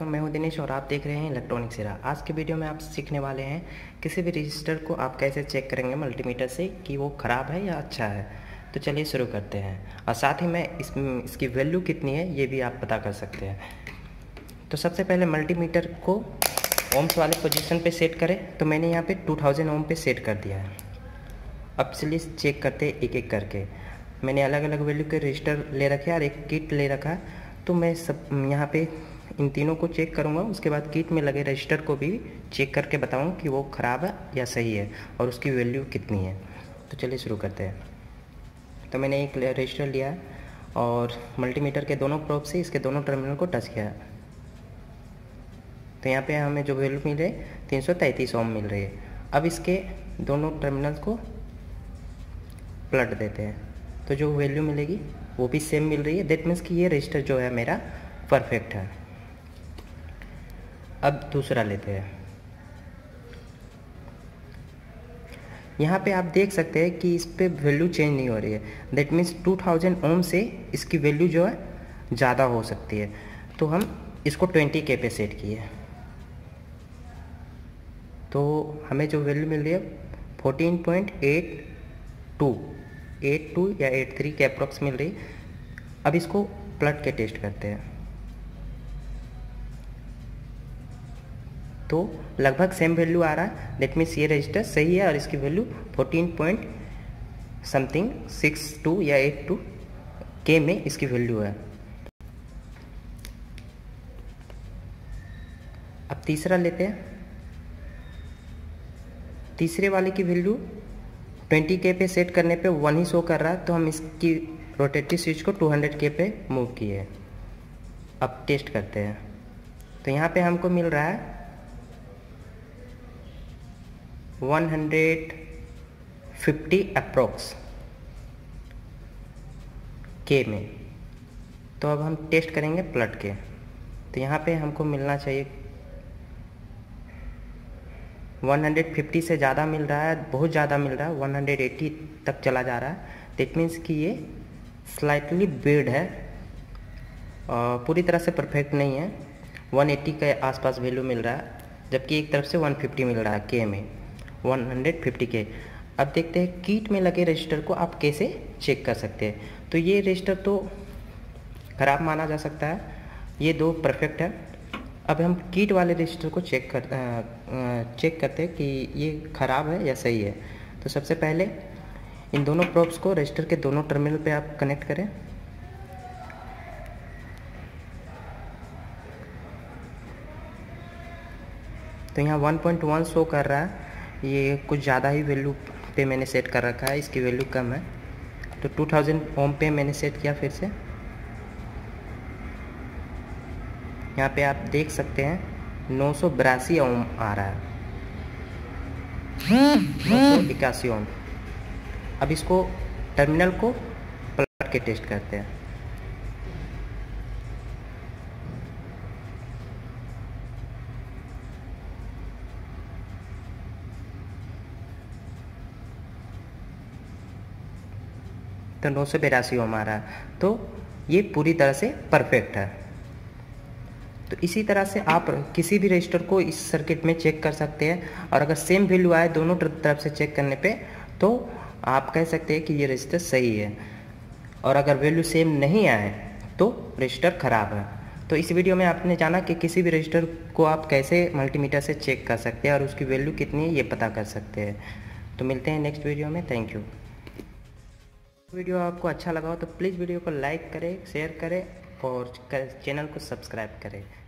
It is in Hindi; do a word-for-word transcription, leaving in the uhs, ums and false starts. नमस्कार, मैं हूं दिनेश और आप देख रहे हैं इलेक्ट्रॉनिक्स एरा। आज के वीडियो में आप सीखने वाले हैं किसी भी रजिस्टर को आप कैसे चेक करेंगे मल्टीमीटर से कि वो ख़राब है या अच्छा है। तो चलिए शुरू करते हैं और साथ ही में इस, इसकी वैल्यू कितनी है ये भी आप पता कर सकते हैं। तो सबसे पहले मल्टीमीटर को ओम्स वाले पोजिशन पर सेट करें। तो मैंने यहाँ पर टू थाउजेंड ओम पर सेट कर दिया है। अब चलिए चेक करते एक एक करके। मैंने अलग अलग वैल्यू के रजिस्टर ले रखे और एक किट ले रखा है। तो मैं सब यहाँ पे इन तीनों को चेक करूँगा, उसके बाद किट में लगे रजिस्टर को भी चेक करके बताऊँ कि वो ख़राब है या सही है और उसकी वैल्यू कितनी है। तो चलिए शुरू करते हैं। तो मैंने एक रजिस्टर लिया और मल्टीमीटर के दोनों प्रोब से इसके दोनों टर्मिनल को टच किया। तो यहाँ पे हमें जो वैल्यू मिल रही है तीन सौ तैंतीस ओम मिल रही है। अब इसके दोनों टर्मिनल को पलट देते हैं तो जो वैल्यू मिलेगी वो भी सेम मिल रही है। दैट मीन्स कि ये रजिस्टर जो है मेरा परफेक्ट है। अब दूसरा लेते हैं। यहाँ पे आप देख सकते हैं कि इस पर वैल्यू चेंज नहीं हो रही है। That means two thousand ohm से इसकी वैल्यू जो है ज़्यादा हो सकती है। तो हम इसको ट्वेंटी के पे सेट किए तो हमें जो वैल्यू मिल रही है fourteen point eight two eight two या एट थ्री के अप्रॉक्स मिल रही। अब इसको पलट के टेस्ट करते हैं तो लगभग सेम वैल्यू आ रहा है। दैट मीन्स ये रजिस्टर सही है और इसकी value fourteen point something six two या एट टू के में इसकी वैल्यू है। अब तीसरा लेते हैं। तीसरे वाले की वैल्यू ट्वेंटी के पे सेट करने पे वन ही शो कर रहा है। तो हम इसकी रोटेटिव स्विच को टू हंड्रेड के पे मूव किए। अब टेस्ट करते हैं तो यहाँ पे हमको मिल रहा है वन फिफ्टी अप्रोक्स के में। तो अब हम टेस्ट करेंगे पलट के तो यहाँ पे हमको मिलना चाहिए वन फिफ्टी से ज़्यादा मिल रहा है, बहुत ज़्यादा मिल रहा है, वन एटी तक चला जा रहा है। दैट मीन्स कि ये स्लाइटली बेड है, पूरी तरह से परफेक्ट नहीं है। वन एटी के आसपास वैल्यू मिल रहा है जबकि एक तरफ से वन फिफ्टी मिल रहा है के में, वन फिफ्टी के। अब देखते हैं किट में लगे रजिस्टर को आप कैसे चेक कर सकते हैं। तो ये रजिस्टर तो ख़राब माना जा सकता है, ये दो परफेक्ट है। अब हम किट वाले रजिस्टर को चेक कर आ, चेक करते हैं कि ये ख़राब है या सही है। तो सबसे पहले इन दोनों प्रोब्स को रजिस्टर के दोनों टर्मिनल पे आप कनेक्ट करें। तो यहाँ वन पॉइंट वन शो कर रहा है, ये कुछ ज़्यादा ही वैल्यू पे मैंने सेट कर रखा है, इसकी वैल्यू कम है। तो टू थाउजेंड ओम पे मैंने सेट किया फिर से। यहाँ पे आप देख सकते हैं नौ सौ बिरासी ओम आ रहा है, नौ सौ इक्यासी ओम। अब इसको टर्मिनल को पलट के टेस्ट करते हैं तो नौ सौ बिरासी ओम आ रहा है। तो ये पूरी तरह से परफेक्ट है। तो इसी तरह से आप किसी भी रजिस्टर को इस सर्किट में चेक कर सकते हैं और अगर सेम वैल्यू आए दोनों तरफ से चेक करने पे तो आप कह सकते हैं कि ये रजिस्टर सही है और अगर वैल्यू सेम नहीं आए तो रजिस्टर ख़राब है। तो इस वीडियो में आपने जाना कि किसी भी रजिस्टर को आप कैसे मल्टीमीटर से चेक कर सकते हैं और उसकी वैल्यू कितनी है ये पता कर सकते हैं। तो मिलते हैं नेक्स्ट वीडियो में। Thank you. वीडियो आपको अच्छा लगा हो तो प्लीज़ वीडियो को लाइक करें, शेयर करें और चैनल को सब्सक्राइब करें।